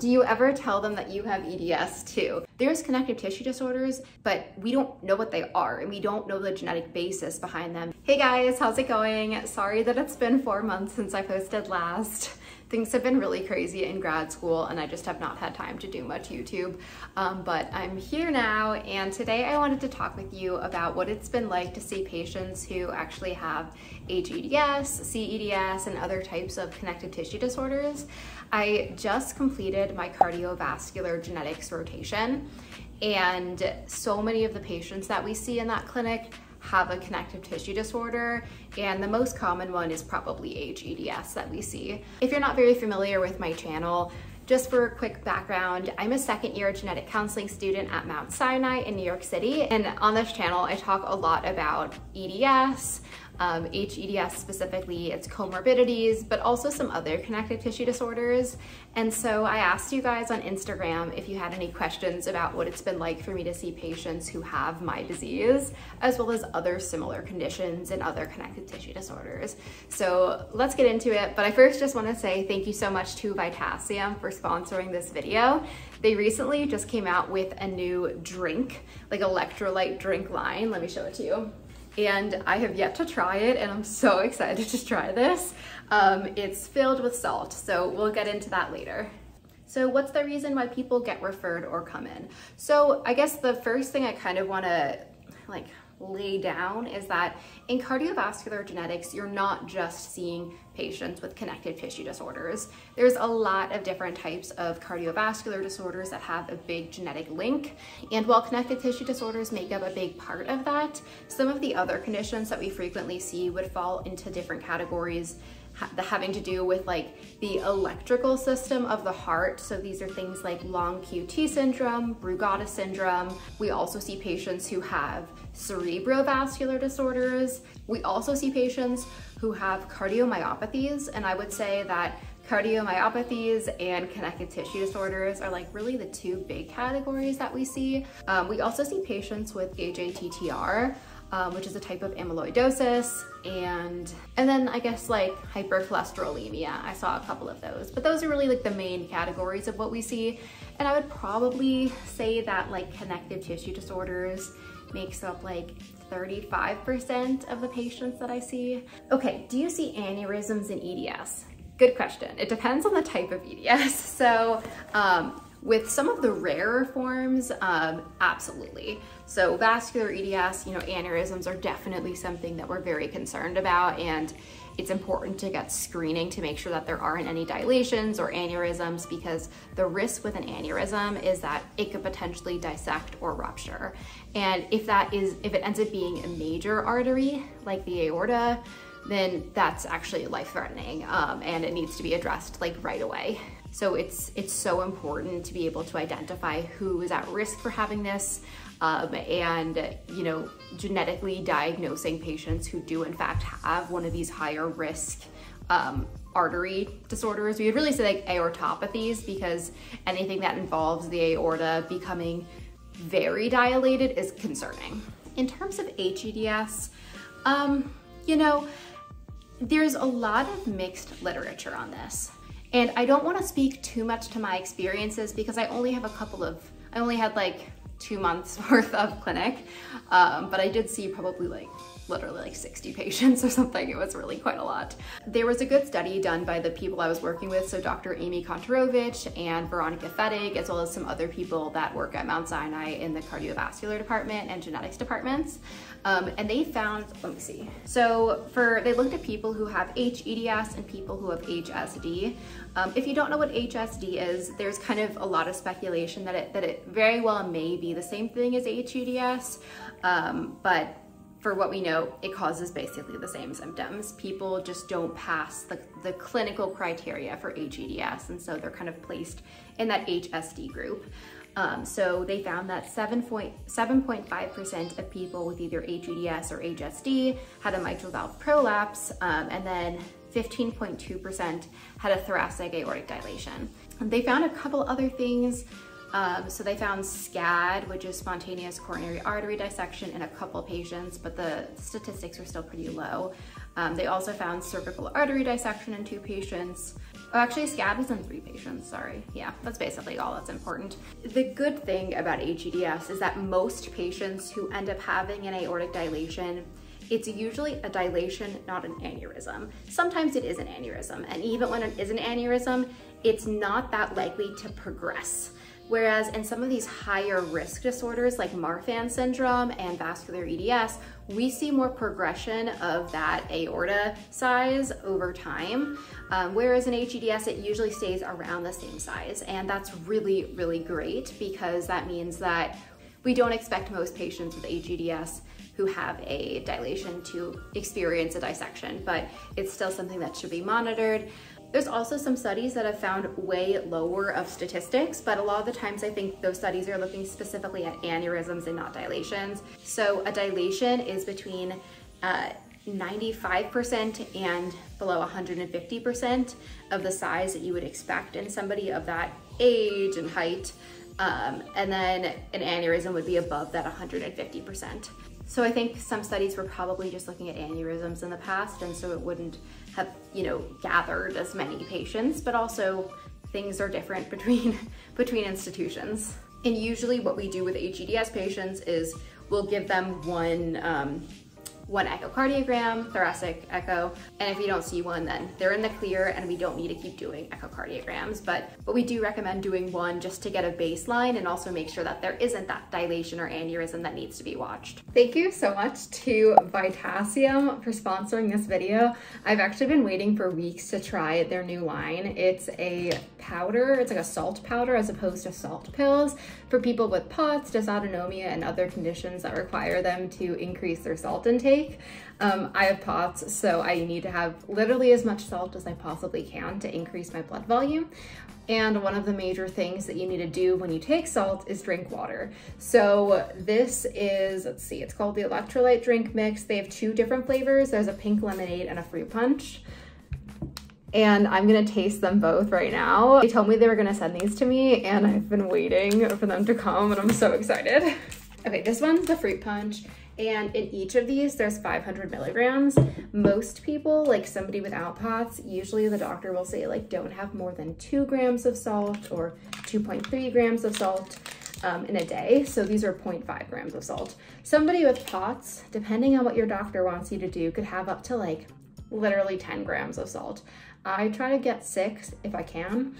Do you ever tell them that you have EDS too? There's connective tissue disorders, but we don't know what they are and we don't know the genetic basis behind them. Hey guys, how's it going? Sorry that it's been 4 months since I posted last. Things have been really crazy in grad school and I just have not had time to do much YouTube, but I'm here now, and today I wanted to talk with you about what it's been like to see patients who actually have HEDS, CEDS, and other types of connective tissue disorders. I just completed my cardiovascular genetics rotation, and so many of the patients that we see in that clinic have a connective tissue disorder, and the most common one is probably HEDS that we see. If you're not very familiar with my channel, just for a quick background, I'm a second-year genetic counseling student at Mount Sinai in New York City, and on this channel I talk a lot about EDS, HEDS specifically, its comorbidities, but also some other connective tissue disorders. And so I asked you guys on Instagram if you had any questions about what it's been like for me to see patients who have my disease, as well as other similar conditions and other connective tissue disorders. So let's get into it. But I first just want to say thank you so much to Vitassium for sponsoring this video. They recently just came out with a new drink, like electrolyte drink line. Let me show it to you. And I have yet to try it, and I'm so excited to try this. It's filled with salt, so we'll get into that later. So what's the reason why people get referred or come in? So I guess the first thing I kind of want to like lay down is that in cardiovascular genetics, you're not just seeing patients with connective tissue disorders. There's a lot of different types of cardiovascular disorders that have a big genetic link. And while connective tissue disorders make up a big part of that, some of the other conditions that we frequently see would fall into different categories having to do with like the electrical system of the heart. So these are things like long QT syndrome, Brugada syndrome. We also see patients who have cerebrovascular disorders. We also see patients who have cardiomyopathies, and I would say that cardiomyopathies and connective tissue disorders are like really the two big categories that we see. We also see patients with ATTR, which is a type of amyloidosis, and then I guess like hypercholesterolemia. I saw a couple of those, but those are really like the main categories of what we see. And I would probably say that like connective tissue disorders makes up like 35% of the patients that I see. Okay, do you see aneurysms in EDS? Good question. It depends on the type of EDS. So with some of the rarer forms, absolutely. So vascular EDS, aneurysms are definitely something that we're very concerned about, and it's important to get screening to make sure that there aren't any dilations or aneurysms, because the risk with an aneurysm is that it could potentially dissect or rupture. And if it ends up being a major artery, like the aorta, then that's actually life-threatening, and it needs to be addressed like right away. So it's so important to be able to identify who is at risk for having this, and genetically diagnosing patients who do in fact have one of these higher risk artery disorders. We would really say like aortopathies, because anything that involves the aorta becoming very dilated is concerning. In terms of HEDS, there's a lot of mixed literature on this, and I don't want to speak too much to my experiences because I only had like 2 months worth of clinic, but I did see probably like literally like 60 patients or something. It was really quite a lot. There was a good study done by the people I was working with, so Dr. Amy Kontorovich and Veronica Fettig, as well as some other people that work at Mount Sinai in the cardiovascular department and genetics departments. And they found, let me see. So they looked at people who have HEDS and people who have HSD. If you don't know what HSD is, there's kind of a lot of speculation that it very well may be the same thing as HEDS, but for what we know, it causes basically the same symptoms. People just don't pass the clinical criteria for HEDS, and so they're kind of placed in that HSD group. So they found that 7.5% of people with either HEDS or HSD had a mitral valve prolapse, and then 15.2% had a thoracic aortic dilation. And they found a couple other things. So they found SCAD, which is spontaneous coronary artery dissection, in a couple patients, but the statistics were still pretty low. They also found cervical artery dissection in 2 patients, Actually, SCAD was in 3 patients, sorry. Yeah, that's basically all that's important. The good thing about HEDS is that most patients who end up having an aortic dilation, it's usually a dilation, not an aneurysm. Sometimes it is an aneurysm, and even when it is an aneurysm, it's not that likely to progress. Whereas in some of these higher risk disorders like Marfan syndrome and vascular EDS, we see more progression of that aorta size over time. Whereas in HEDS, it usually stays around the same size. And that's really, really great because that means that we don't expect most patients with HEDS who have a dilation to experience a dissection, but it's still something that should be monitored. There's also some studies that have found way lower of statistics, but a lot of the times I think those studies are looking specifically at aneurysms and not dilations. So a dilation is between 95% and below 150% of the size that you would expect in somebody of that age and height. And then an aneurysm would be above that 150%. So I think some studies were probably just looking at aneurysms in the past, and so it wouldn't have, gathered as many patients, but also things are different between institutions. And usually what we do with HEDS patients is we'll give them one echocardiogram, thoracic echo, and if you don't see one, then they're in the clear and we don't need to keep doing echocardiograms, but we do recommend doing one just to get a baseline and also make sure that there isn't that dilation or aneurysm that needs to be watched. Thank you so much to Vitassium for sponsoring this video. I've actually been waiting for weeks to try their new line. It's a powder, it's like a salt powder as opposed to salt pills for people with POTS, dysautonomia, and other conditions that require them to increase their salt intake. I have POTS, so I need to have literally as much salt as I possibly can to increase my blood volume. And one of the major things that you need to do when you take salt is drink water. So this is, let's see, it's called the electrolyte drink mix. They have 2 different flavors. There's a pink lemonade and a fruit punch. And I'm gonna taste them both right now. They told me they were gonna send these to me and I've been waiting for them to come and I'm so excited. Okay, this one's the fruit punch. And in each of these, there's 500 milligrams. Most people, like somebody without POTS, usually the doctor will say like, don't have more than 2 grams of salt or 2.3 grams of salt in a day. So these are 0.5 grams of salt. Somebody with POTS, depending on what your doctor wants you to do, could have up to like literally 10 grams of salt. I try to get 6 if I can.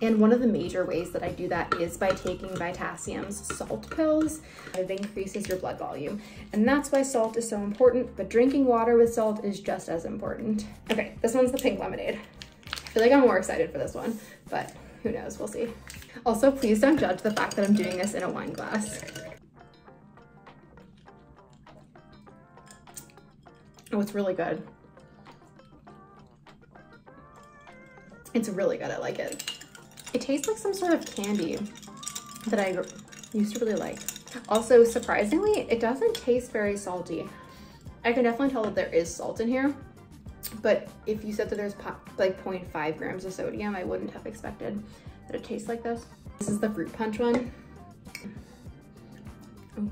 And one of the major ways that I do that is by taking Vitassium's salt pills. It increases your blood volume. And that's why salt is so important, but drinking water with salt is just as important. Okay, this one's the pink lemonade. I feel like I'm more excited for this one, but who knows, we'll see. Also, please don't judge the fact that I'm doing this in a wine glass. Oh, it's really good. It's really good, I like it. It tastes like some sort of candy that I used to really like. Also, surprisingly, it doesn't taste very salty. I can definitely tell that there is salt in here, but if you said that there's like 0.5 grams of sodium, I wouldn't have expected that it tastes like this. This is the fruit punch one. Oh.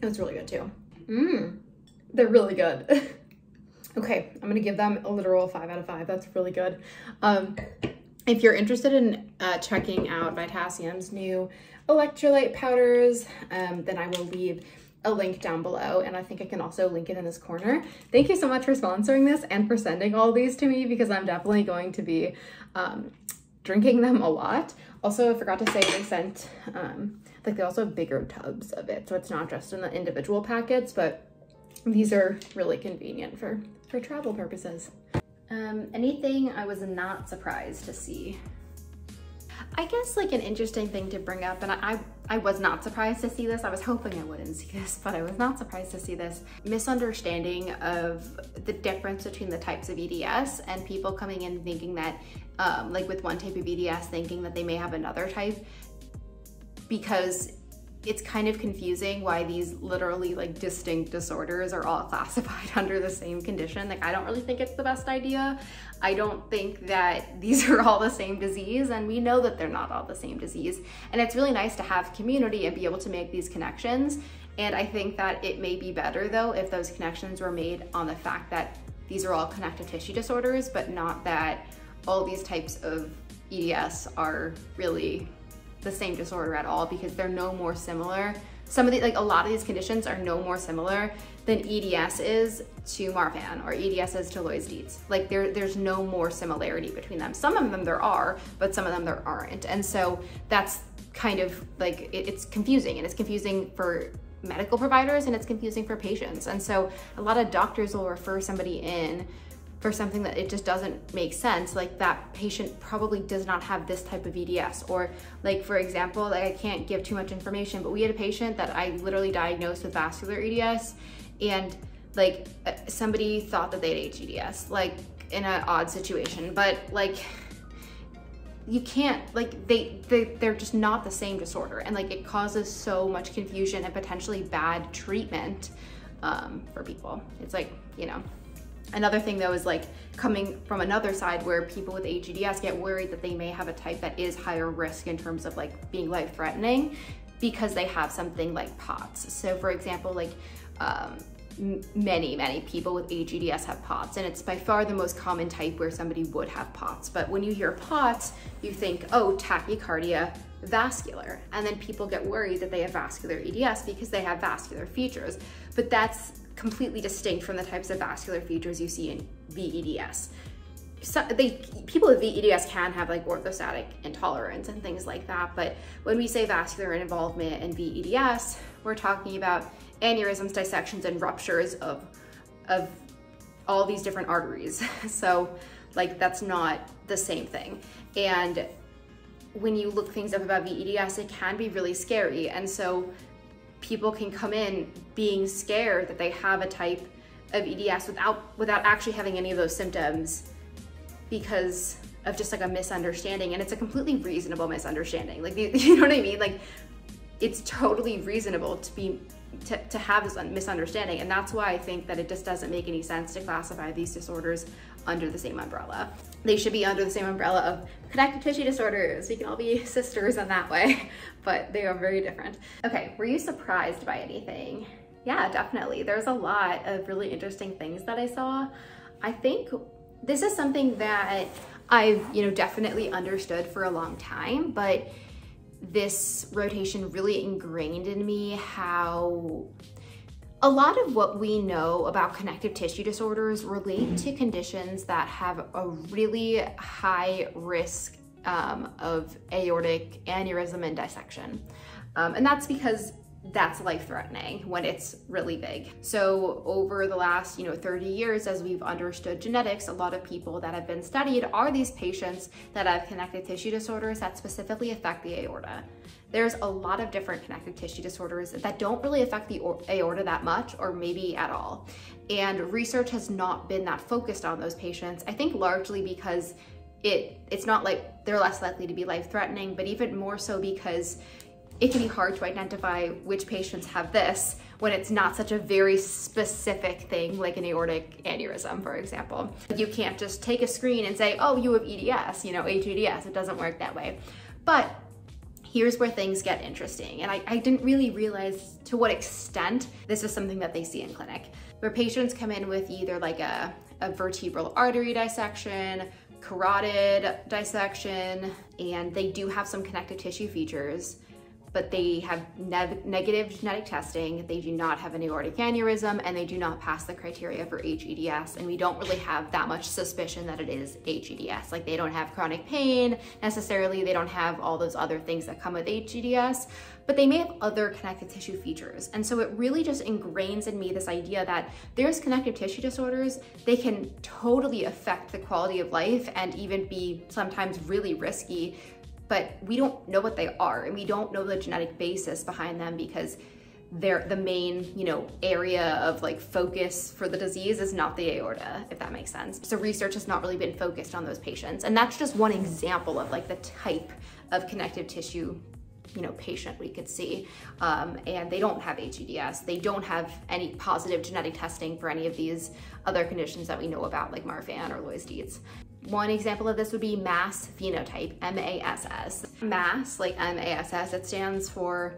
It was really good too. Mmm, they're really good. Okay, I'm gonna give them a literal 5 out of 5. That's really good. If you're interested in checking out Vitassium's new electrolyte powders, then I will leave a link down below, and I think I can also link it in this corner. Thank you so much for sponsoring this and for sending all these to me because I'm definitely going to be drinking them a lot. Also, I forgot to say they sent, like they also have bigger tubs of it. So it's not just in the individual packets, but these are really convenient for travel purposes. Anything I was not surprised to see. I guess like an interesting thing to bring up, and I was not surprised to see this. I was hoping I wouldn't see this, but I was not surprised to see this. Misunderstanding of the difference between the types of EDS and people coming in thinking that, like with one type of EDS, thinking that they may have another type, because it's kind of confusing why these literally like distinct disorders are all classified under the same condition. Like, I don't really think it's the best idea. I don't think that these are all the same disease, and we know that they're not all the same disease. And it's really nice to have community and be able to make these connections And I think that it may be better though if those connections were made on the fact that these are all connective tissue disorders, but not that all these types of EDS are really the same disorder at all, because they're no more similar. Some of the, like a lot of these conditions are no more similar than EDS is to Marfan or EDS is to Loeys-Dietz. Like there's no more similarity between them. Some of them there are, but some of them there aren't. And so that's kind of like, it's confusing, and it's confusing for medical providers and it's confusing for patients. And so a lot of doctors will refer somebody in for something that it just doesn't make sense. Like that patient probably does not have this type of EDS, or like, for example, like I can't give too much information, but we had a patient that I literally diagnosed with vascular EDS, and like somebody thought that they had HEDS, like in an odd situation, but like you can't, like they're just not the same disorder. And like it causes so much confusion and potentially bad treatment for people. It's like, you know, another thing though is like coming from another side where people with HEDS get worried that they may have a type that is higher risk in terms of like being life-threatening because they have something like POTS. So for example, like many people with HEDS have POTS, and it's by far the most common type where somebody would have POTS. But when you hear POTS, you think, oh, tachycardia, vascular, and then people get worried that they have vascular EDS because they have vascular features. But that's completely distinct from the types of vascular features you see in VEDS. So people with VEDS can have like orthostatic intolerance and things like that, but when we say vascular involvement in VEDS, we're talking about aneurysms, dissections, and ruptures of all these different arteries. So like that's not the same thing. And when you look things up about VEDS, it can be really scary. And so people can come in being scared that they have a type of EDS without actually having any of those symptoms, because of just like a misunderstanding. And it's a completely reasonable misunderstanding. Like, you know what I mean? Like it's totally reasonable to have this misunderstanding. And that's why I think that it just doesn't make any sense to classify these disorders under the same umbrella. They should be under the same umbrella of connective tissue disorders. We can all be sisters in that way, but they are very different. Okay, were you surprised by anything? Yeah, definitely. There's a lot of really interesting things that I saw. I think this is something that I've, you know, definitely understood for a long time, but this rotation really ingrained in me how a lot of what we know about connective tissue disorders relate to conditions that have a really high risk of aortic aneurysm and dissection. And that's because that's life-threatening when it's really big. So over the last, you know, 30 years, as we've understood genetics, a lot of people that have been studied are these patients that have connective tissue disorders that specifically affect the aorta. There's a lot of different connective tissue disorders that don't really affect the aorta that much, or maybe at all. And research has not been that focused on those patients, I think largely because it's not like they're less likely to be life-threatening, but even more so because it can be hard to identify which patients have this when it's not such a very specific thing, like an aortic aneurysm, for example. You can't just take a screen and say, oh, you have EDS, you know, HEDS. It doesn't work that way. But here's where things get interesting. And I didn't really realize to what extent this is something that they see in clinic, where patients come in with either like a vertebral artery dissection, carotid dissection, and they do have some connective tissue features, but they have negative genetic testing, they do not have an aortic aneurysm, and they do not pass the criteria for HEDS, and we don't really have that much suspicion that it is HEDS. Like they don't have chronic pain necessarily, they don't have all those other things that come with HEDS, but they may have other connective tissue features. And so it really just ingrains in me this idea that there's connective tissue disorders, they can totally affect the quality of life and even be sometimes really risky, but we don't know what they are, and we don't know the genetic basis behind them, because they're the main, you know, area of like focus for the disease is not the aorta, if that makes sense. So research has not really been focused on those patients. And that's just one example of like the type of connective tissue, you know, patient we could see. And they don't have HEDS. They don't have any positive genetic testing for any of these other conditions that we know about, like Marfan or Loeys-Dietz. One example of this would be MASS phenotype, M-A-S-S. MASS, like M-A-S-S, it stands for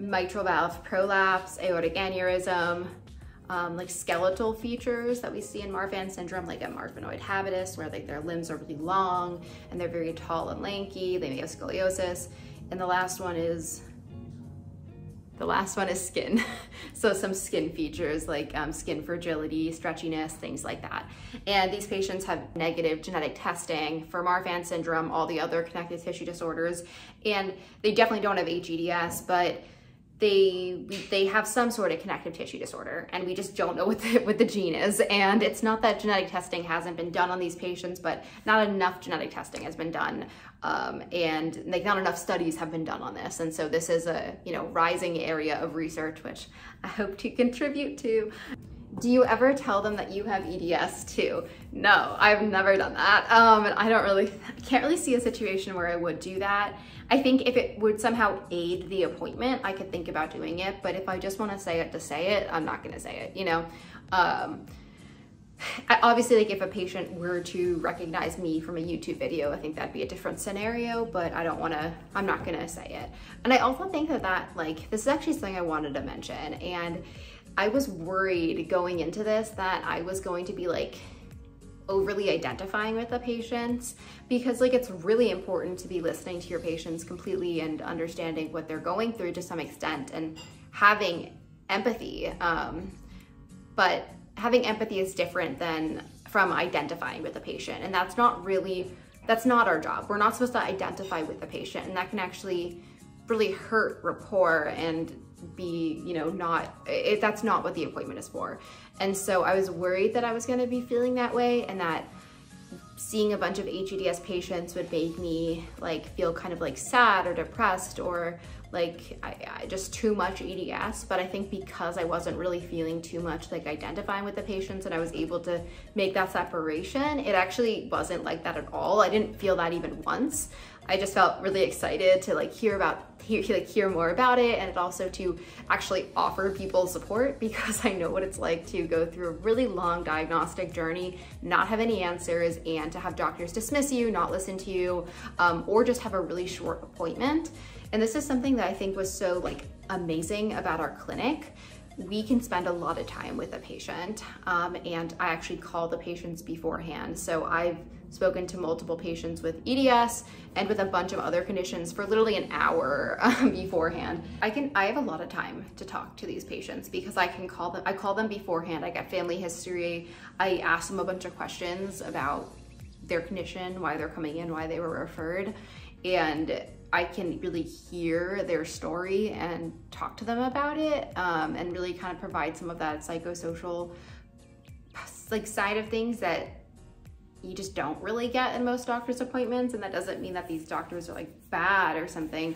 mitral valve prolapse, aortic aneurysm, like skeletal features that we see in Marfan syndrome, like a marfanoid habitus, where like their limbs are really long and they're very tall and lanky. They may have scoliosis. And the last one is skin. So some skin features like skin fragility, stretchiness, things like that. And these patients have negative genetic testing for Marfan syndrome, all the other connective tissue disorders, and they definitely don't have HEDS, but they have some sort of connective tissue disorder, and we just don't know what the gene is. And it's not that genetic testing hasn't been done on these patients, but not enough genetic testing has been done, and like not enough studies have been done on this. And so this is a, you know, rising area of research, which I hope to contribute to. Do you ever tell them that you have EDS too? No, I've never done that. And I can't really see a situation where I would do that. I think if it would somehow aid the appointment, I could think about doing it. But if I just want to say it, I'm not going to say it, you know? Obviously, like if a patient were to recognize me from a YouTube video, I think that'd be a different scenario, but I'm not going to say it. And I also think that like, this is actually something I wanted to mention. And I was worried going into this that I was going to be like overly identifying with the patients, because like it's really important to be listening to your patients completely and understanding what they're going through to some extent and having empathy. But having empathy is different than from identifying with the patient, and that's not our job. We're not supposed to identify with the patient, and that can actually really hurt rapport and be, you know, that's not what the appointment is for. And so I was worried that I was gonna be feeling that way, and that seeing a bunch of HEDS patients would make me like feel kind of like sad or depressed or like I just too much EDS. But I think because I wasn't really feeling too much like identifying with the patients and I was able to make that separation, it actually wasn't like that at all. I didn't feel that even once. I just felt really excited to like hear more about it, and also to actually offer people support, because I know what it's like to go through a really long diagnostic journey, not have any answers, and to have doctors dismiss you, not listen to you, or just have a really short appointment. And this is something that I think was so like amazing about our clinic. We can spend a lot of time with a patient, and I actually call the patients beforehand. So I've spoken to multiple patients with EDS and with a bunch of other conditions for literally an hour beforehand. I have a lot of time to talk to these patients because I call them beforehand. I get family history. I ask them a bunch of questions about their condition, why they're coming in, why they were referred, and I can really hear their story and talk to them about it, and really kind of provide some of that psychosocial like side of things that you just don't really get in most doctor's appointments. And that doesn't mean that these doctors are like bad or something.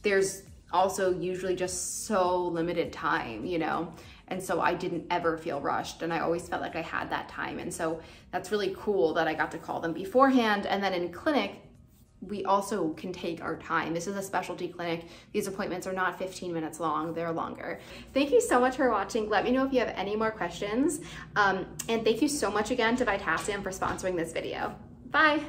There's also usually just so limited time, you know? And so I didn't ever feel rushed, and I always felt like I had that time. And so that's really cool that I got to call them beforehand. And then in clinic, we also can take our time. This is a specialty clinic. These appointments are not 15 minutes long, they're longer. Thank you so much for watching. Let me know if you have any more questions. And thank you so much again to Vitassium for sponsoring this video. Bye.